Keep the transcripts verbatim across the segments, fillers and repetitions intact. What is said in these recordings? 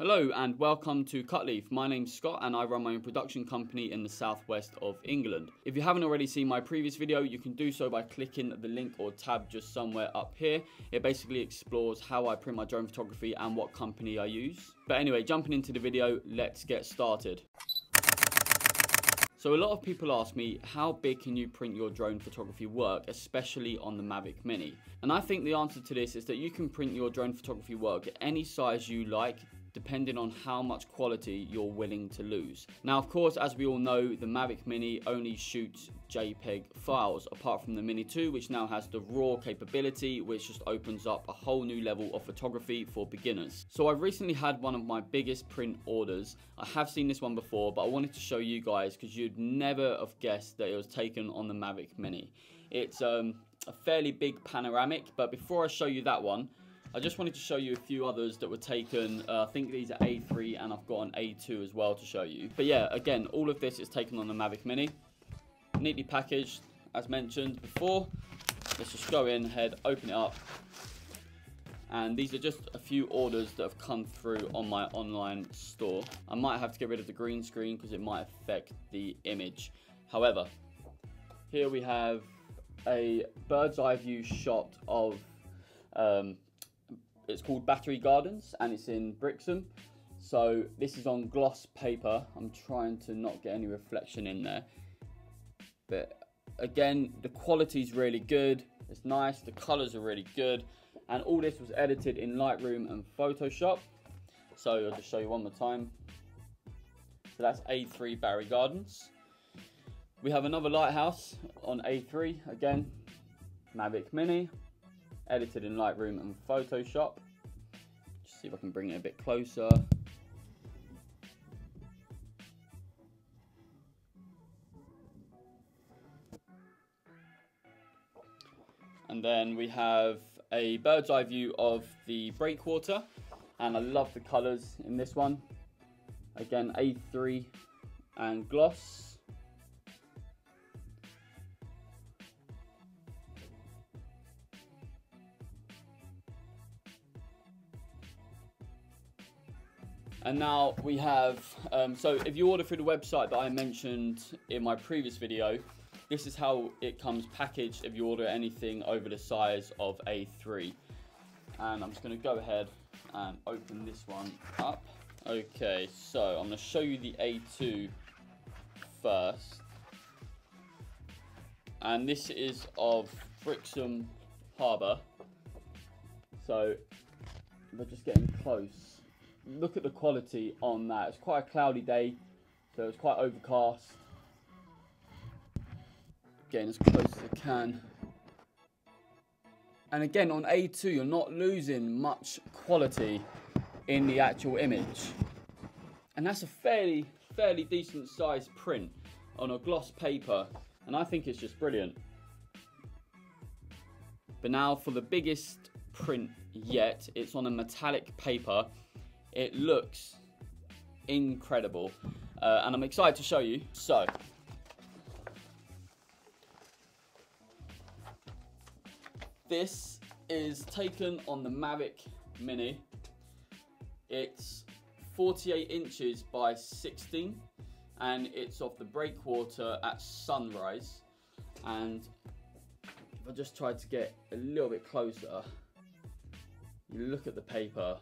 Hello and welcome to CutLeaf. My name's Scott and I run my own production company in the southwest of England. If you haven't already seen my previous video, you can do so by clicking the link or tab just somewhere up here. It basically explores how I print my drone photography and what company I use. But anyway, jumping into the video, let's get started. So a lot of people ask me, how big can you print your drone photography work, especially on the Mavic Mini? And I think the answer to this is that you can print your drone photography work at any size you like, depending on how much quality you're willing to lose. Now, of course, as we all know, the Mavic Mini only shoots JPEG files, apart from the Mini two, which now has the RAW capability, which just opens up a whole new level of photography for beginners. So I've recently had one of my biggest print orders. I have seen this one before, but I wanted to show you guys because you'd never have guessed that it was taken on the Mavic Mini. It's um, a fairly big panoramic, but before I show you that one, I just wanted to show you a few others that were taken. uh, I think these are A three and I've got an A two as well to show you. But yeah, again, all of this is taken on the Mavic Mini. Neatly packaged, as mentioned before. Let's just go in, head, open it up. And these are just a few orders that have come through on my online store. I might have to get rid of the green screen because it might affect the image. However, here we have a bird's eye view shot of... Um, It's called Battery Gardens and it's in Brixham. So this is on gloss paper. I'm trying to not get any reflection in there. But again, the quality's really good. It's nice, the colors are really good. And all this was edited in Lightroom and Photoshop. So I'll just show you one more time. So that's A three Battery Gardens. We have another lighthouse on A three, again, Mavic Mini. Edited in Lightroom and Photoshop. Just see if I can bring it a bit closer. And then we have a bird's eye view of the breakwater. And I love the colors in this one. Again, A three and gloss. And now we have, um, so if you order through the website that I mentioned in my previous video, this is how it comes packaged if you order anything over the size of A three. And I'm just going to go ahead and open this one up. Okay, so I'm going to show you the A two first. And this is of Brixham Harbour. So we're just getting close. Look at the quality on that. It's quite a cloudy day, so it's quite overcast. Getting as close as I can. And again, on A two, you're not losing much quality in the actual image. And that's a fairly, fairly decent sized print on a gloss paper. And I think it's just brilliant. But now for the biggest print yet, it's on a metallic paper. It looks incredible, uh, and I'm excited to show you. So, this is taken on the Mavic Mini. It's forty-eight inches by sixteen, and it's off the breakwater at sunrise. And if I just try to get a little bit closer, you look at the paper.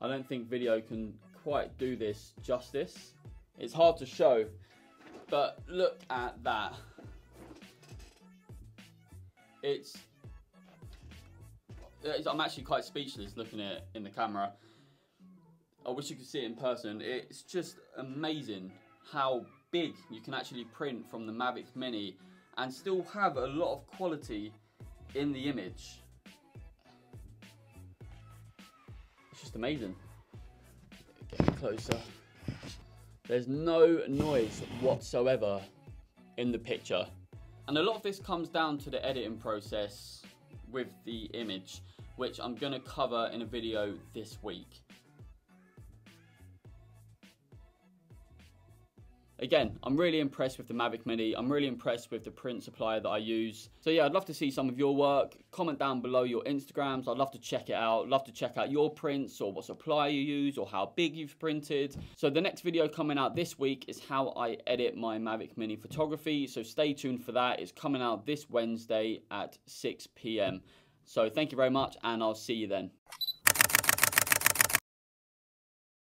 I don't think video can quite do this justice. It's hard to show, but look at that. It's, it's I'm actually quite speechless looking at it in the camera. I wish you could see it in person. It's just amazing how big you can actually print from the Mavic Mini and still have a lot of quality in the image. Just amazing. Get closer. There's no noise whatsoever in the picture. And a lot of this comes down to the editing process with the image, which I'm going to cover in a video this week. Again, I'm really impressed with the Mavic Mini. I'm really impressed with the print supplier that I use. So yeah, I'd love to see some of your work. Comment down below your Instagrams. I'd love to check it out. Love to check out your prints or what supplier you use or how big you've printed. So the next video coming out this week is how I edit my Mavic Mini photography. So stay tuned for that. It's coming out this Wednesday at six p m So thank you very much and I'll see you then.